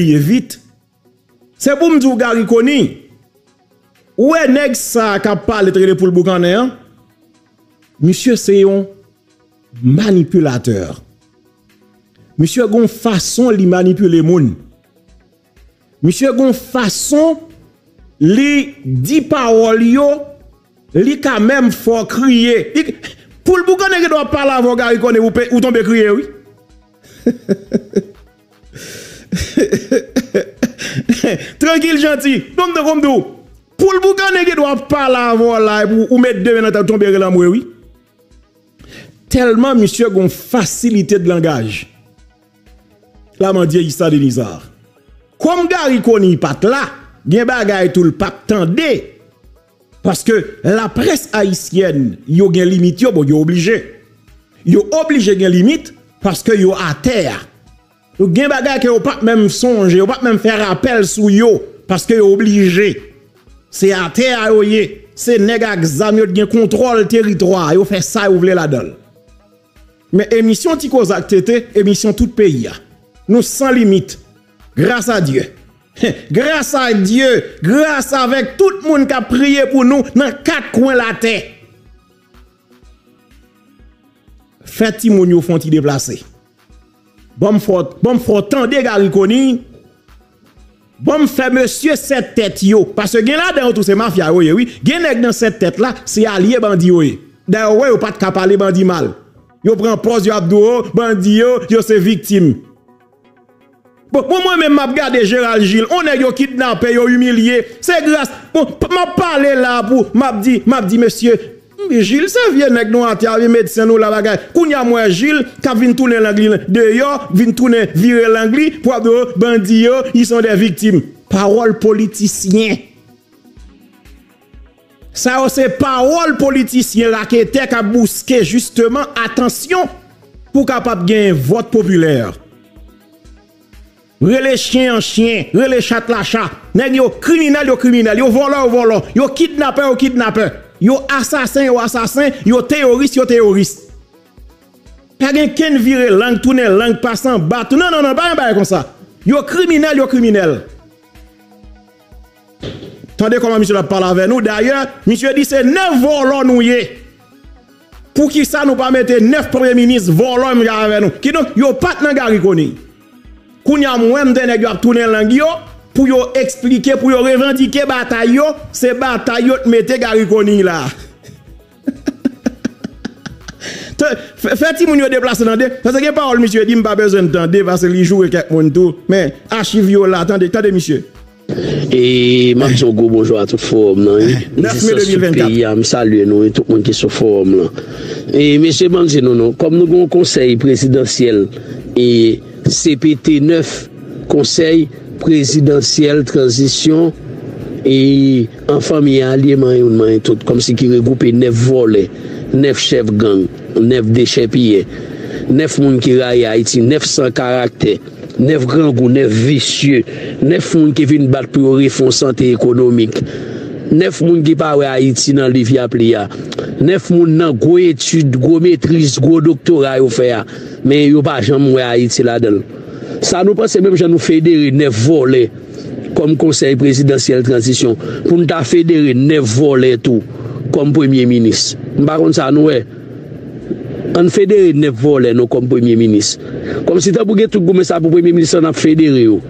oublier vite. C'est pour me dire Gary Koni. Où est nèg ça qui parle de pour le boucané hein? Monsieur c'est un manipulateur. Monsieur gon façon li manipuler moun. Monsieur gon façon li di parole yo li quand même faut crier. Pour le boucané qui doit parler avant Gary Koni ou tomber crier oui. Tranquille gentil donc de comme tout pour le boucané qui doit parler avant là ou mettre deux dans tomber là oui tellement monsieur gon facilité de langage la mandie Issa Denizar comme Gary Koni pat là gen bagay tout le pap tande parce que la presse haïtienne yo gen limite yo bon yo obligé gen limite parce que yo à terre. Yo gen bagay que yo pas même songe, yo pas même faire appel sur yo parce que yo obligé. C'est à terre yo yé, c'est nèg exam yo gen contrôle territoire, yo fait ça yo vle la donne. Mais émission ti kozak tété, émission tout pays a. Nous sans limite. Grâce à Dieu. Grâce à Dieu, grâce avec tout le monde qui a prié pour nous dans quatre coins la terre. Faites mon yo font ti déplacer. Bon fort tendez Gary Koni. Bon fait monsieur cette tête yo parce que gen là dans tout c'est mafia oui oui, gen nèg dans cette tête là, c'est allié bandi oui. D'ailleurs ouais, ou pas de parler bandi mal. Yo prend pose yo abdou, bandi yo c'est victime. Bon moi même m'a regardé Gérald Gilles, on est yo kidnappé, yo humilié, c'est grâce. Bon m'a parlé là pour m'a dit monsieur Gilles, c'est vieux nèg nous avec médecin nous la bagaille. Kounya moi Gilles, ka vinn tourner l'anglais dehors, vinn tourner virer l'anglais pour de bandits, ils sont des victimes. Parole politicien. Ça c'est parole politicien là qui était ka bousquer justement attention pour capable gagner vote populaire. Rele chien en chien, rele chat la chat. Nèg yo criminel, yo voleur, yo kidnappeur. Yo assassin, yo théoriste. Pas gen ken vire langue, tourner langue, passant bat. Non, pas comme ça. Yo criminel. Tendez comment monsieur la parle avec nous. D'ailleurs, monsieur dit c'est 9 volons nous yé. Pour qui ça nous pas mettre 9 premiers ministres volons avec nous. Qui donc yo pas nan Gary Koni. Kounya mwen de nèg yo tourner langue yo. Pour yo expliquer, pour yo revendiquer bataille yo, c'est bataille yo te mette Gary Koni là. Faites-y moun yo déplacer dans deux, parce que parole monsieur dit m'pas besoin d'entendre parce qu'il joue quelques moun tout, mais archive yo là, attendez monsieur. Et Mamso Go bonjour à toute forme là. 9 mai 2024. Me saluer nous et tout le monde qui sous forme là. Et monsieur Mamso non, comme nous gon conseil présidentiel et CPT 9 conseil présidentielle transition et en famille alliement et tout comme si qui regroupe 9 volets, 9 chefs gang, 9 déchets pillés, 9 moun qui raille Haïti, 9 sans caractère, 9 grands goûts, 9 vicieux, 9 moun qui viennent battre pour réforme santé économique, 9 moun qui parle Haïti dans l'ivia plia, 9 moun nan gros études, gros maîtrise, gros doctorat ou faire mais yo pas jamais Haïti là-dedans. Ça nous pense même que nous fédérer 9 volets comme conseil présidentiel transition pour nous fédérer 9 volets tout comme premier ministre. Par contre ça nous est on fédérer 9 volets nous comme premier ministre. Comme si tu pour tout goumé ça pour premier ministre on a fédéré yo.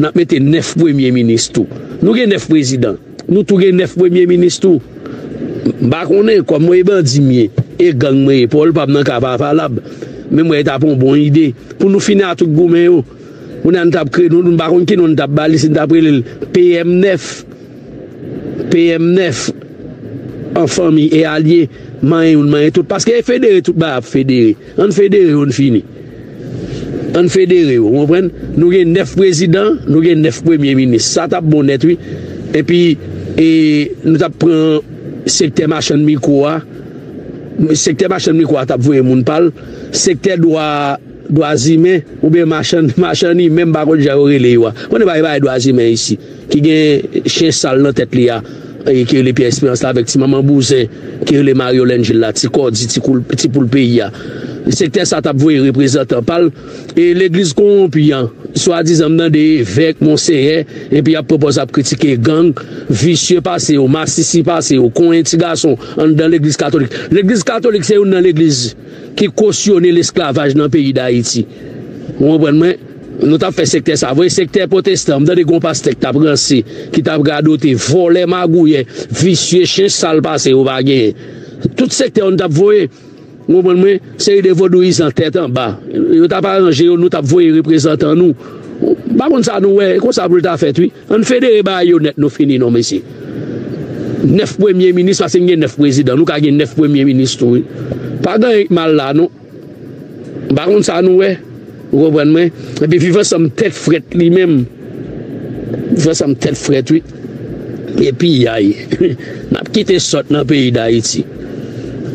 On a mettre 9 premiers ministres tout. Nous avons 9 présidents. Nous tout avons 9 premiers ministres tout. Par contre comme moi bandi mien et gang moi Paul pas nan capable mais moi t'a une bonne idée pour nous finir à tout goumé yo. On a créé, nous avons créé, nous avons PM9, PM9, en famille et alliés, tout, parce que fédéré, tout bas, fédéré, on finit. On fédéré, vous comprenez? Nous avons 9 présidents, nous avons 9 premiers ministres, ça tape bon net, oui. Et puis, nous avons pris le secteur marchand de micro, le secteur marchand de micro, nous avons vu les gens, le secteur doit. Doazime ou bien machani même baron jaoré les wa on ne va pas doazime ici qui gagne chien sale dans tête li a et que les pièces espérance là avec ti maman Bouzin que les Mariolène Gilles là ti cordi ti pour le pays là secteur ça t'a voué représentant parle et l'église corrompue soi-disant dans des évêques monseigneur et puis a propose à critiquer gang vicieux passé au massissi passé au coin petit garçon dans l'église catholique. L'église catholique c'est une dans l'église qui cautionne l'esclavage dans le pays d'Haïti. Vous comprenez? Nous avons fait secteur ça, voyez secteur protestant, dans des grands pasteurs qui t'ont brancé, qui t'ont gadoté, volé, magouillé, vicieux, chien sale passé au baguette. Tout secteur on t'a voyé, vous comprenez? C'est des vaudouilles en tête en bas. Nous t'a pas arrangé, nous t'a voyé représentant nous. Bah bon ça nous ouais, comment ça vous t'a fait oui? On fait des baïonnettes, nous finissons non messieurs. 9 premiers ministres, parce qu'il y a 9 présidents, nous avons 9 premiers ministres. Pas grand mal là, non. Par contre, ça nous est. Vous comprenez? Et puis, vivant sa tête frette lui-même. Vivant sa tête frette, oui. Et puis, aïe. N'a pas quitté sort dans le pays d'Haïti.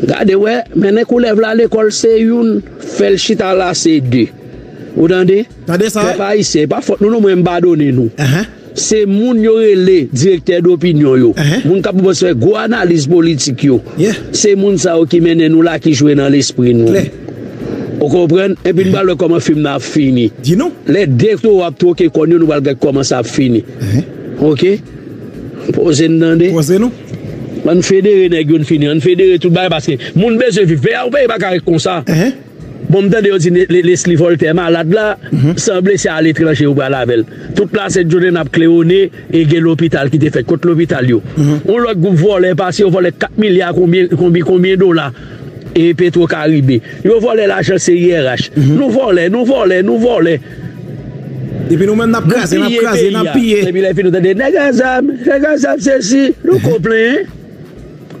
Regardez, ouais, maintenant qu'on lève là, l'école, c'est une. Fait le chita là, c'est deux. Vous entendez? Attendez ça. C'est pas ici, pas faute. Nous, nous, même badonner, nous. C'est moun yo rele directeur d'opinion yo moun ka pou faire gros analyse politique yo c'est moun sa qui mène nous là qui joue dans l'esprit nous vous comprenez et puis nous comment film n'a fini dis non les déto a tout que connu nous va regarder comment ça fini OK posez nous posez nous on fédérer nèg yo fini on fédérer tout bail parce que moun besoin vivre pays pas comme ça bon, me donne Leslie Voltaire malade là, semblait c'est à l'étranger ou à la belle. Toute place est journée n'a cléoné et l'hôpital qui était fait contre l'hôpital yo. On l'autre groupe volé parce qu'on volait 4 milliards combien dollars et Petro-Caribé. Yo volé l'argent CIRH. Nous volé. Et puis nous-mêmes n'a crasé. Et puis les filles nous donnent des négazam ceci, nous comprenons.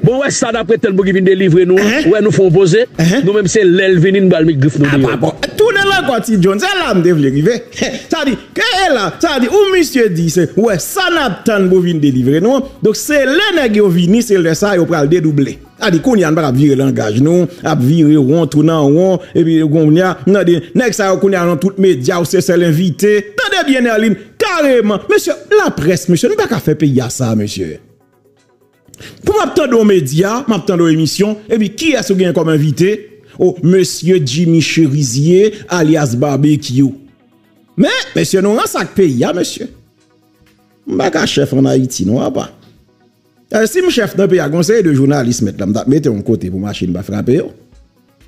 Bon, ouais, ça d'après tel qui vient délivrer nous, ouais, nous font poser. Nous-mêmes, c'est l'elvini, nous balmik griffe nous. Ah, bon, tout de là, quand il John, c'est là, me devait arriver. Ça dit, qu'elle là, ça dit, ou monsieur dit, c'est, ouais, ça n'attend pour venir délivrer nous. Donc, c'est l'un qui vient, c'est le ça, il va le dédoubler. Ça dit, qu'on y a pas virer langage nous, à virer rond, tourner en rond, et puis, on y a, on a dit, next, ça, on y a dans tout média, ou c'est l'invité. Tendez bien, Aline, carrément. Monsieur, la presse, monsieur, nous pas qu'à faire payer ça, monsieur. Pour m'attendre aux médias, m'attendre aux émissions, et puis qui est-ce qui est comme invité? Oh, monsieur Jimmy Cherizier, alias Barbecue. Mais, monsieur, nous, on sac pays, monsieur. M'baka chef en Haïti, non, pas. Si mon chef d'un pays a conseillé de journalistes, mettez un côté pour machine, ba frapper.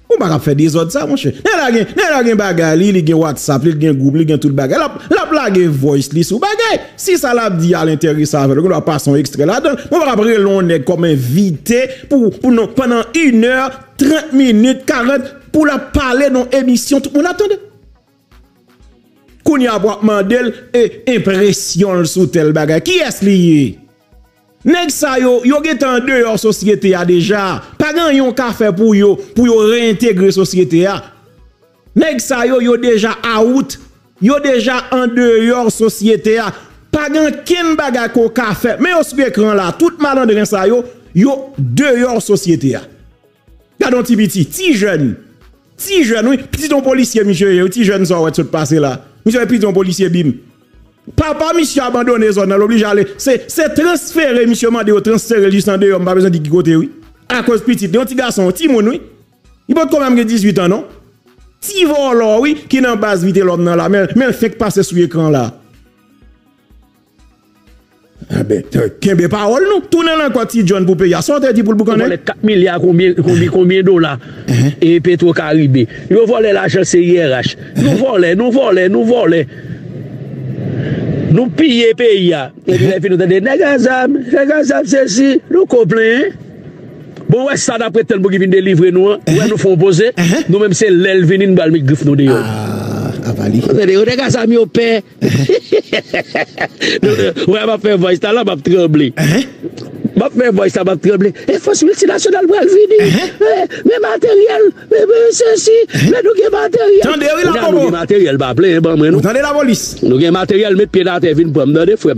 On va faire des autres, ça, mon cher. N'a rien bagaille, il y a WhatsApp, il y a Google, il y a tout bagaille. La blague voice, li sous bagaille. Si ça l'a dit à l'intérêt, ça va le passer un extrait là-dedans. On va après l'on est comme invité pour nous pendant 1 heure, 30 minutes, 40 pour la parler dans l'émission. Tout le monde attendait. Qu'on y a mandel et impression sous tel bagaille. Qui est-ce lié? Nèg sa yo get en dehors société a déjà pas grand yon ka fait pour yo réintégrer société a nèg sa yo déjà out yo déjà en dehors société a pas grand ken baga ko ka fait mais au sous écran là tout malandrin sa yo dehors société a gardon ti petit ti jeune oui petit ton policier monsieur ti jeune ça va tout passer là monsieur petit ton policier bim papa, monsieur, abandonné zone, l'oblige à aller. C'est transféré, monsieur, mandé au transféré, juste en deux, on n'a pas besoin de qui côté, oui. À cause petit, un petit garçon, un petit moun, oui. Il peut quand même 18 ans, non? Ti volant, oui, qui n'en base vite l'homme dans la mer, mais il fait passer sous l'écran là. Ah ben, qu'est-ce que parole, nous? Tournez là, quoi, ti John, pour payer. Sortez, dit pour le boucaner. On a 4 milliards, combien de dollars? Et Petro-Caribé. Nous volons l'argent CIRH. Nous volons. Nous pillons le pays. Et puis les filles nous disent, négazam, ceci, nous comprenons. Bon, ouais, ça d'après tel qui vient délivrer nous, ouais, nous font poser. Nous-mêmes, c'est l'elvini, nous balmik griffe nous dehors. Ah, avali. Négazam, yo père. Ouais, ma faire voice, là, ma trembler. Ma faire voice, là, ma trembler. Et force multinationale, balvini. Mais matériel, mais ceci, mais nous avons matériel. Attendez, oui, là, nous avons matériel, bah, plein, bon, mais nous. Attendez la police. Nous avons matériel, mettre pied dans la terre, vine pour me donner, frère.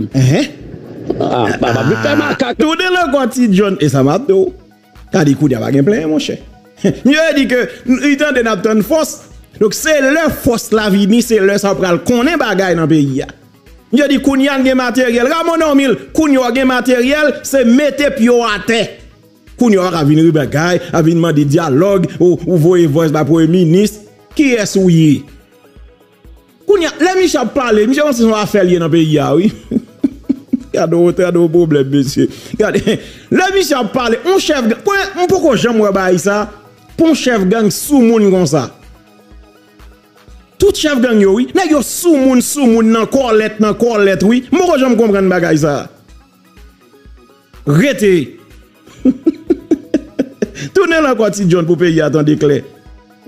Ah, bah, bah, putain, ma caca. Tout de là, quand il John, et ça m'a dit, t'as dit, coup, il y a pas plein, mon cher. Il a dit que, il tente de n'attendre une force. Donc, c'est leur force, la vie, c'est leur ça, pour qu'on ait bagaille dans le pays. Je dis qu'on y a un matériel. Ramon Omil, qu'on y a un matériel, c'est mettre pio à terre. Qu'on y a un bagay, avinement de dialogue, ou voyez voix d'un premier ministre. Qui est souillé? Qu'on y a, les Michel parler, Michel, c'est son affaire lié dans le pays, oui. Regardez, au problème, monsieur. Regardez, les Michel parler, on chef, pourquoi j'aime ça? Pour un chef gang sous moun comme ça. Tout chef gang yo oui, mais yo sous moun nan corlette oui. Moi j'aime comprendre bagay ça. Rete. Tournez la quoi John pour payer attendre clair.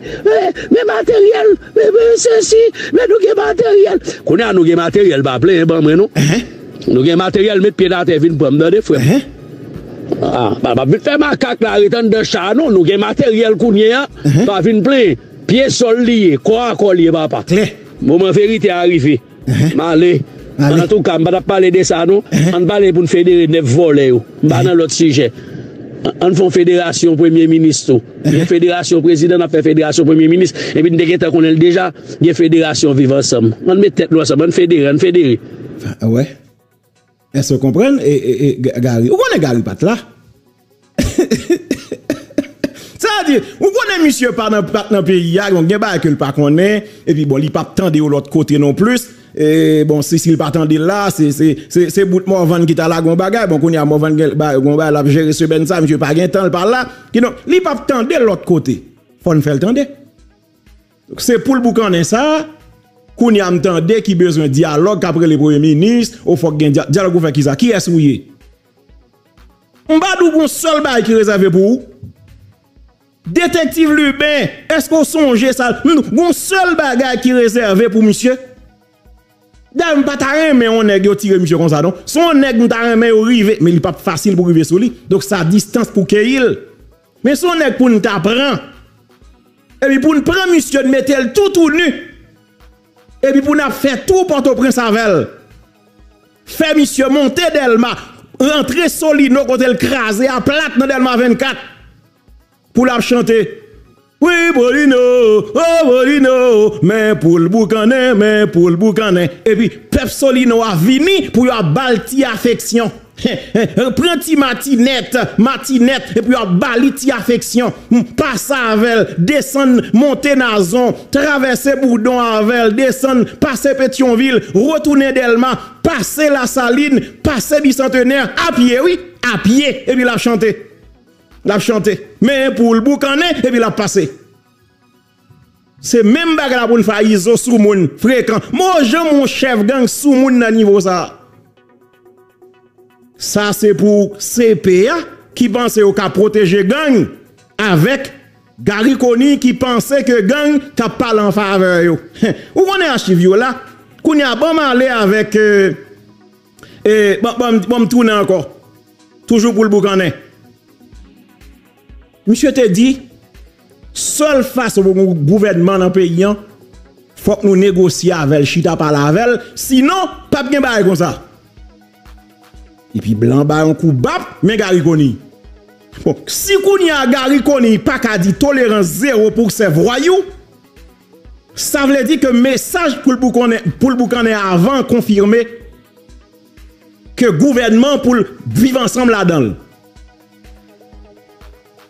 Mais matériel, mais ceci, mais nous gen matériel. Connait nous gen matériel ba plein ban moi non. Nous gen matériel mettre pied dans terre vinn prendre des frères. Ah, bah faire macaque là retan de chat non, nous gen matériel kounien pas vinn plein. Pied sol lié, quoi collier papa. Moment vérité arrivé. Malé. En tout cas, on va parler de ça non, on parler pour fédérer 9 volets. On va dans l'autre sujet. On fait fédération premier ministre. La fédération président a fait fédération premier ministre et puis dès qu'on est déjà, il y a fédération vivre ensemble. On met tête ensemble, on fédérer. Ouais. Est-ce que vous comprenez et Gary, où on est Gary Pat là? C'est-à-dire, vous connaissez monsieur par dans pays, donc il y a pas que le pas connaît et puis bon, il pas tendre de l'autre côté non plus. Et bon, si il pas tendre là, c'est bout Morvan qui t'a la gon bagay, bon qu'on y a Morvan gon bagay la gérer ce ben ça, monsieur pas gain temps par là, qui non, il pas tendre de l'autre côté. Faut ne faire le tendre. Donc c'est pour le boucaner ça, qu'on y a m'tendre qui besoin dialogue après les premiers ministres, au faut gain dialogue avec qui ça, qui est souillé. On va d'où bon seul bail qui réservé pour vous. Détective Lubin, est-ce qu'on songe ça? Mon seul bagage qui réservé pour monsieur? Dame pas taré, mais on est tiré monsieur comme ça, non? Son nèg nous taré, mais on rive, mais il n'est pas facile pour river sur lui. Donc sa distance pour qu'il. Mais son nèg pour nous t'apprendre. Et puis pour nous prendre monsieur de mettre tout nu. Et puis pour nous faire tout Port-au-Prince avec elle. Faire monsieur monter Delma, rentrer Solino côté le craser à plate dans Delma 24. Pour la chanter. Oui, Bolino, oh Bolino, mais pour le boucané, mais pour le boucané. Et puis, Pep Solino a vini pour y a balti affection. Prends-ti matinette, et puis y a balti affection. Passe avec, descend, monter Nazon, traverser Bourdon avec, descend, passer Pétionville, retourner Delma, passer la Saline, passer Bicentenaire, à pied, oui, à pied, et puis la chanter. La chanter. Mais pour le boucané, et puis la passer. C'est même bagarre pour le faire iso sous moun fréquent. Moi, j'aime mon chef gang sous moun dans niveau ça. Ça, c'est pour CPA qui pensait au cas protéger gang avec Gary Koni qui pensait que gang t'a pas en faveur. Où on est archive là? Qu'on y a bon aller avec. Bon, tourner encore. Toujours pour le boucané. Monsieur te dit, seul face au gouvernement dans le pays, il faut que nous négocions avec Chita par la velle, sinon, pas de bail comme ça. Et puis, blanc bail un coup bap, mais Gary Koni. Bon, si qu'on y a Gary Koni, pas qu'à dire tolérance zéro pour ces voyous, ça veut dire que le message pour le boucané avant confirmer que le gouvernement pour vivre ensemble là-dedans.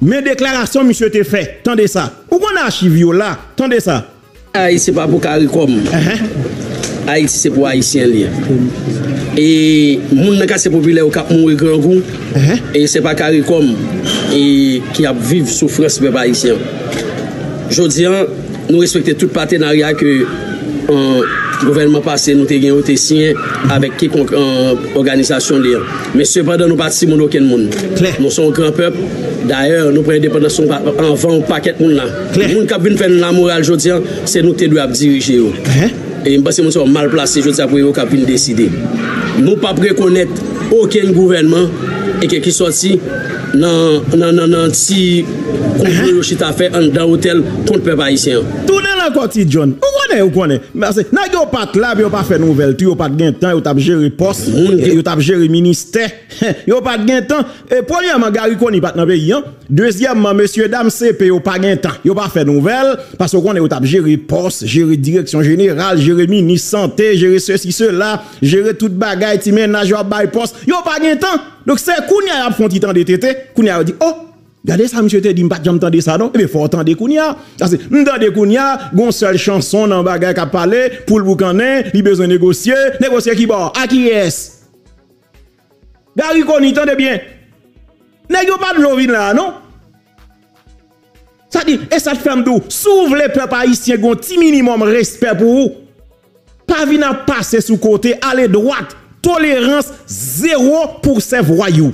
Mes déclarations, monsieur, t'es fait. Tendez ça. Où on archive là? Tendez ça. Haïti, c'est pas pour CARICOM. Haïti, c'est pour Haïtien. Et moun nan ka se populaire au Cap Mouri Grand Goût. Et c'est pas CARICOM qui a vécu souffrance peuple haïtien. Je dis, nous respectons tout partenariat que le gouvernement passé nous avons signé avec quiconque organisation. Mais cependant, nous ne participons pas aucun monde. Nous sommes un grand peuple. D'ailleurs, nous prenons dépendance en vend un paquet de monde là. Les gens qui viennent faire la morale, je dis, c'est nous qui devons diriger. Et parce que nous sommes mal placés, je dis, pour nous qui décider. Nous ne pouvons pas reconnaître aucun gouvernement et qui sorti dans un petit concours de chita fait dans un hôtel contre le peuple haïtien. Tout dans la côté, John. mais vous connaissez. N'a pas de là, vous pas fait nouvelle, vous pas de temps, vous pas géré poste, vous pas géré ministère, vous pas de temps. Et premièrement, Gary Koni pas dans pays. Deuxièmement, monsieur dame CP, vous pas de temps, vous pas fait nouvelle parce que vous connaissez, vous pas géré poste, géré direction générale, géré ministre santé, géré ceci cela, gérer toute bagaille, ti ménage ou bail poste, vous pas de temps. Donc c'est Kounia a fait un petit temps de tété, Kounia a dit oh regardez ça, monsieur, t'es dit, m'pas jamais entendu ça, non? Eh bien, faut entendre Kounia. Parce que, m'entendez Kounia, gon seule chanson dans bagay qu'a parlé, pour le boucanin, il besoin de négocier, négocier qui bon? À qui est? Gary Koni, tendez bien. N'est-ce pas de l'ovine là, non? Ça dit, et ça te fait m'dou, s'ouvre les peuples haïtiens, gon ti minimum respect pour vous. Pas vina passer sous côté, aller droite, tolérance zéro pour ces voyous.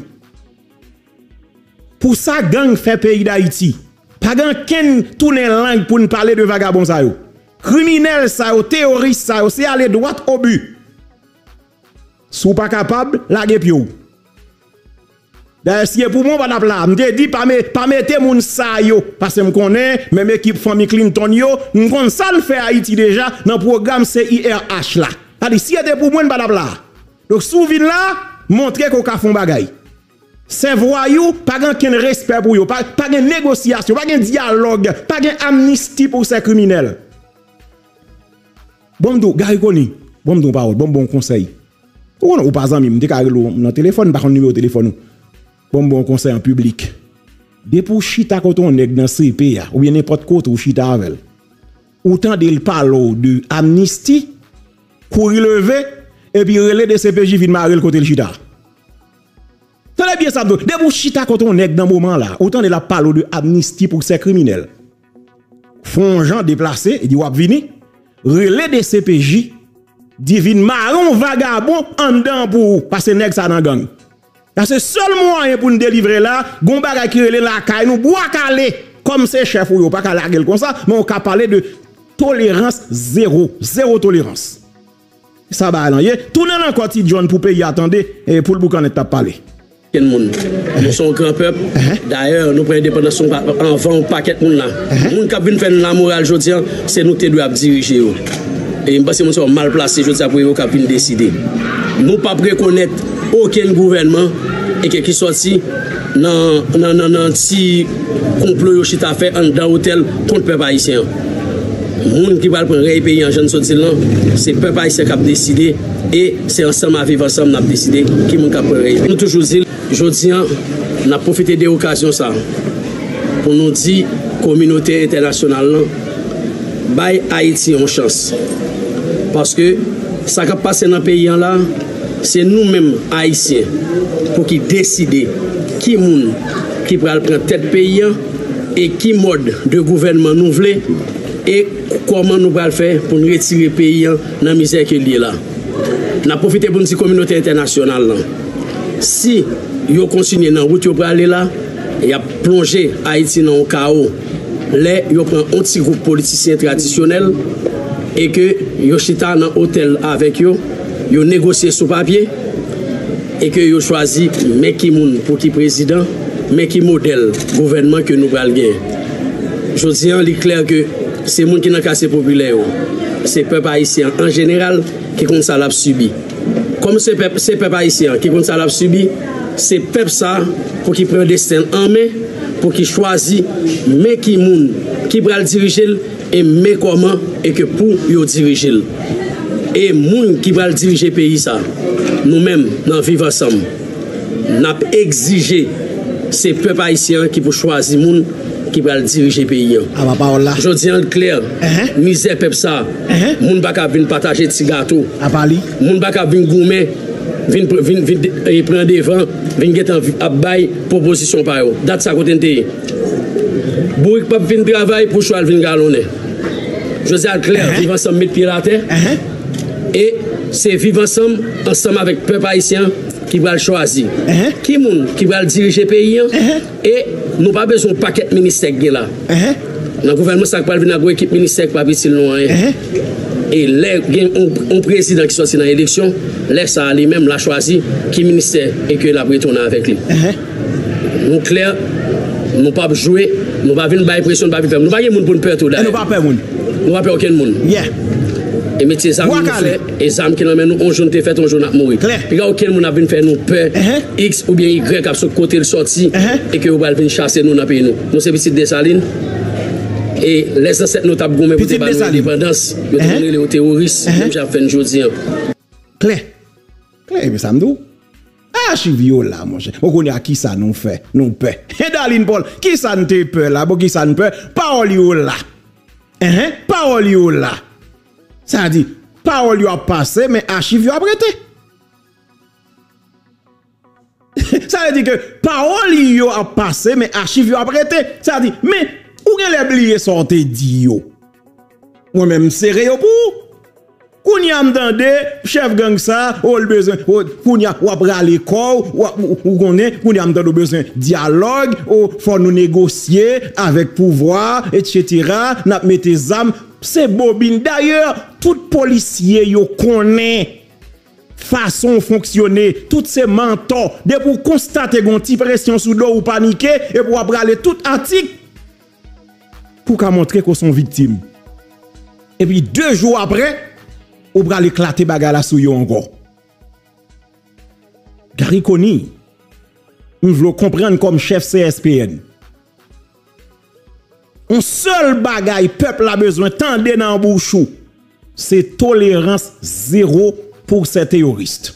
Pour ça, gang fait pays d'Haïti. Pas gang ken tourne langue pour nous parler de vagabond ça yo. Criminel ça yo, théoriste ça yo, c'est aller droit au but. Sou pas capable, la gepio. D'ailleurs, si pour moi, madame là, m'te dit, pas mette moun sa yo. Parce que m'konnais, même équipe famille Clinton yo, m'kon ça le fait Haïti déjà, dans programme CIRH là. Allez, si y'a pour moi, madame là. Donc, souvin là, montrez qu'on ka fon bagay. C'est voyou, pas de respect pour vous, pas de négociation, pas de dialogue, pas de amnistie pour ces criminels. Bon, Gary Koni, bon parole, bon conseil. Ou par exemple, je vais vous téléphone, par numéro de téléphone. Bon conseil en public. Dès pour chita quand on est dans CP, ou bien n'importe quoi, ou chita avec. Autant de parle de amnistie, courir lever, et puis relais de CPJ vient marrer le côté de chita. Tenez bien ça, de vous chita quand on est dans ce moment-là, autant de la parole de amnistie pour ces criminels. Font gens déplacés, ils disent wap vini, relais des CPJ, divine marron, vagabond, en dedans pour passer nèg ça dans gang. Parce que seul moyen pour nous délivrer là, gombaga qui relais la caille, nous bois calé, comme ces chefs ou pas qu'à la gueule comme ça, mais on peut parler de tolérance zéro, zéro tolérance. Ça va aller, tout le monde encore dit John pour payer, attendez, et pour le boucan est à parler. Nous sommes grand peuple. D'ailleurs, nous prenons dépendance en vend paquet de monde là. Moun k'ap vinn fè la morale jodi an, c'est nous qui doit diriger. Et parce que nous sommes mal placés jodi an pour yo k'ap vinn décider. Nous pas reconnaître aucun gouvernement et qui sorti dans ti complot yo chita fait en dans hôtel contre peuple haïtien. Moun qui va prendre les pays en jeune sorti là, c'est peuple haïtien qui a décidé et c'est ensemble à vivre ensemble n'a décidé qui moun k'ap prendre. Nous toujours dit aujourd'hui, on a profité de l'occasion pour nous dire que la communauté internationale a Haïti une chance. Parce que ce qui passe dans le pays, c'est nous-mêmes, Haïtiens, pour qui décider qui monde qui prend tête pays et qui mode de gouvernement nous voulons et comment nous allons faire pour nous retirer le pays dans la misère qui est là. On a profité pour nous dire communauté internationale. Si yo continuez dans la route, vous aller là, et a plongé Haïti dans le chaos. Là, yo prend un petit groupe politicien traditionnel et que yo chita dans hôtel avec yo, yo négocié sous papier et que yo choisi mais qui moun pour qui président, mais qui modèle gouvernement que nous pral gagner. Je dis en clair que c'est moun qui dans casse populaire, c'est peuple haïtien en général qui compte ça l'a subi. Comme c'est peuple haïtien qui compte ça l'a subi. C'est peuple ça pour qu'il prenne le destin en main, pour qu'il choisisse mais qui moun qui va le diriger et mais comment et que pour le diriger. Et moun qui va le diriger pays ça. Nous-mêmes dans vivre ensemble. N'a exigé ces peuple haïtien qui pour choisir moun qui va le diriger pays. Je dis en clair, misère peuple ça. Moun pa ka vinn partager ti gâteau. Moun pa ka vinn goumer. Vin prendre des vents, vin get à bail proposition par eux. Date ça côté n'était. Bourg pas vin travail pour choisir vin galonner. Je dis à clair, vivre ensemble mettre pied à terre. Et c'est vivre ensemble avec peuple haïtien qui va le choisir. Qui moun qui va le diriger pays et nous pas besoin paquet ministère là. Dans gouvernement ça va venir avec équipe ministère pas petit loin. Et les un président qui sorti dans l'élection, laisse à lui-même la choisir qui ministère et que la retourne avec lui. Nous clair, nous pas jouer, nous pas venir bailler pression, nous pas faire, nous pas y monde pour peur tout là. Nous pas peur monde. Nous pas peur aucun monde. Et mettez ça et ça qui nous mène nous on jour te fait on jour n'a mourir. Puis aucun monde a venir faire nous peur X ou bien Y qui a sur côté le sorti et que vous va venir chasser nous dans pays nous. Nous c'est petite Dessalines. Et les ancêtres nous t'a gommé pour l'indépendance, nous donner les terroristes comme j'ai fait aujourd'hui. Claire, mais ça me dit. Ah, je suis violent, mon cher. On connaît à qui ça nous fait, nous peur. Et Daline Paul, qui ça nous te peur là, qui ça nous peur, parole là. Parole là. Ça dit, parole a passé, mais archive a prêté. Ça veut dire que parole a passé, mais archive a prêté. Ça dit, mais où est l'oublié sorti dit yo? Moi-même, c'est réel pour. Kounia m'dande, chef gang ça, ou le besoin, kounia ou après aller corps, ou connaît, kounia m'dande besoin dialogue, ou faut nous négocier avec pouvoir, etc. N'a mis tes âmes, c'est bobine. D'ailleurs, tout policier yo connaît façon fonctionner, tous ces mentors, de pour constater gon ti pression sous dos ou paniquer, et pour après aller tout article, pour qu'à montrer qu'on sont victimes. Et puis 2 jours après, ou bral éclater bagala sou yo encore. Gary Koni, nous voulons comprendre comme chef CSPN. Un seul bagay peuple a besoin tendez dans bouchou, c'est tolérance zéro pour ces terroristes.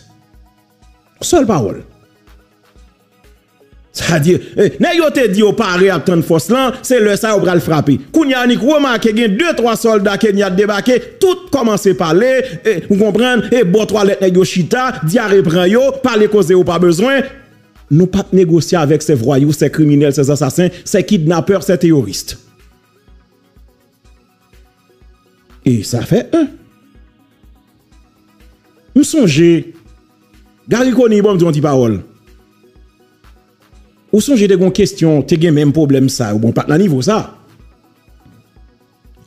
Seule parole. C'est-à-dire, n'a yo te dit au paré à tant de force là, c'est le ça ou bral frapper. Kounya ni remarqué gen 2-3 soldats Kenya débarqué, tout commencé parler, vous comprenez, et bon toilette nèg yo chita, diarrhée prend yo, parler causer ou pas besoin. Nous pas négocier avec ces voyous, ces criminels, ces assassins, ces kidnappeurs, ces terroristes. Et ça fait un. Nous songez Gary Koni bon dit parole. Ou songe de gon question, te gen même problème ça, ou bon pas la niveau ça.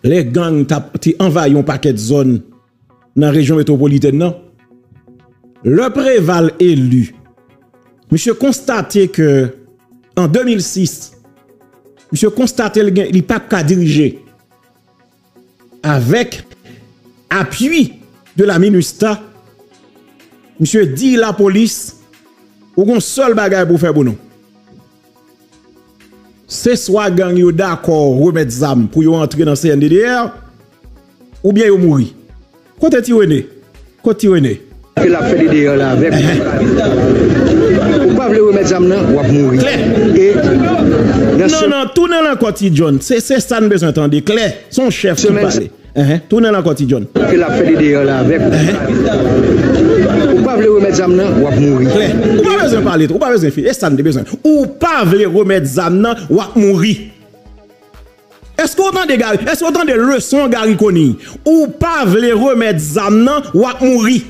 Les gangs t'es envahi un paquet de zones dans la région métropolitaine non. Le préval élu. Monsieur constate que en 2006, monsieur constate il pas qu'à diriger avec appui de la MINUSTA. Monsieur dit la police ou gon seul bagay pour faire bon non. C'est soit gang yo d'accord remettre zam pour yo entrer dans CNDDR ou bien yo mourir. Quand est-il rené? Quand est-il rené? Il a fait des délires là avec. Ou pas vle remettre zam nan, ou a mourir. Non, tout dans la côté John, c'est ça nous besoin entendre clair. Son chef qui parle. Tout dans la côté John. Il a fait des délires là avec. Ou pas vle remettre zam nan, ou a mourir. Ou pas besoin parler, ou pas besoin faire, ça nous besoin. Ou pas vle remettre zam nan, ou a mourir. Est-ce qu'on entend des gars, est-ce qu'on entend des leçons Gary Koni? Ou pas vle remettre zam nan, ou a mourir.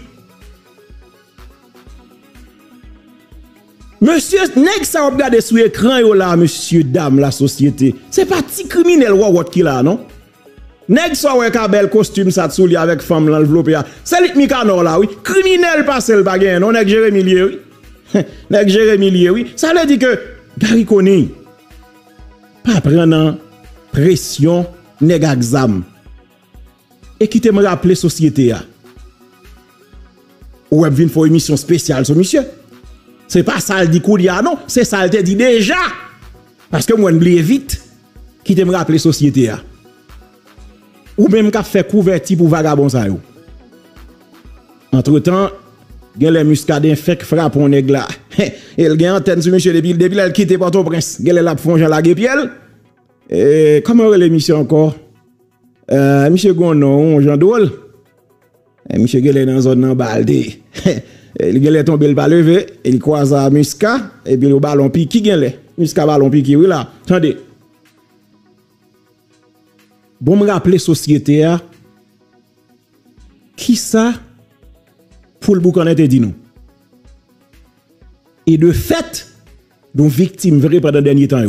Monsieur, nèg ça regarder sur écran yo là, monsieur dame la société. C'est pas petit criminel ou autre qui là, non? Nèg ça ouais ka bel costume ça sou li avec femme l'enveloppé. C'est lit Mikano là, oui. Criminel pas le bagay, non nèg Jérémy Lié, oui. Nèg Jérémy Lié, oui. Ça veut dire que Gary Koni pas prenant pression nèg exam. Et qui te me rappeler société a. Ou vinn fò émission spéciale sur monsieur. C'est pas ça le dit Koulia, non, c'est ça le dit déjà. Parce que moi, je oublie vite qui te me rappelle société. A. Ou même qu'a fait couverti pour vagabond ça. Entre-temps, il y a les muscadins fait que frappe on nèg là. Il y a antenne sur monsieur depuis elle quitte Port-au-Prince. Il y a la Jean la Guépiel. Et comment est l'émission encore? Monsieur Gonon, Jean Dole. Monsieur Guélé dans zone en Baldé. Il est tombé le bas levé, il croise à Musca, et puis le ballon piqué, qui est Musca ballon piqué, oui là. Attendez. Bon, me rappeler société, qui ça, pour le boucanet, dit nous. Et de fait, nous victimes vraies pendant le dernier temps.